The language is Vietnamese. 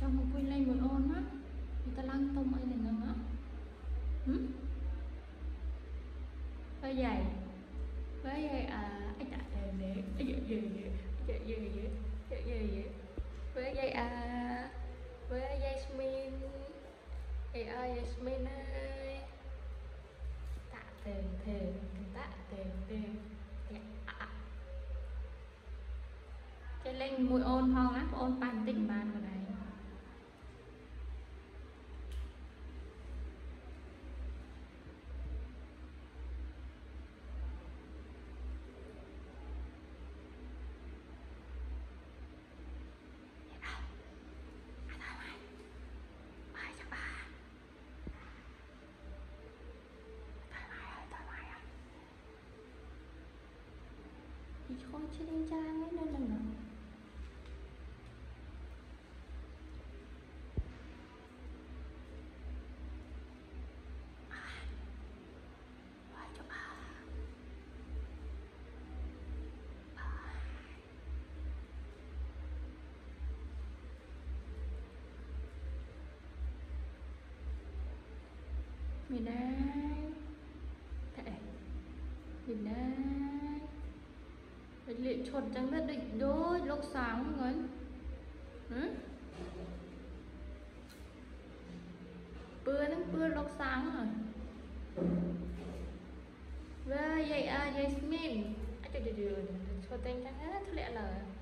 Trong một quên lên một ôn á, người ta lăn tông ai này nữa á, với dày à, anh chạy để dày với dày à, với Jasmine, Jasmine ơi, tạ tiền, cái lên mùi ôn hoang á, ôn bàn tỉnh bàn của này. Thôi chứ đen trang ấy nên là nó mình đây lệ chốt chẳng biết định đôi lúc sáng người bữa lúc sáng rồi về vậy à Jasmine à chịu chịu chịu chốt tên chẳng hết lẽ là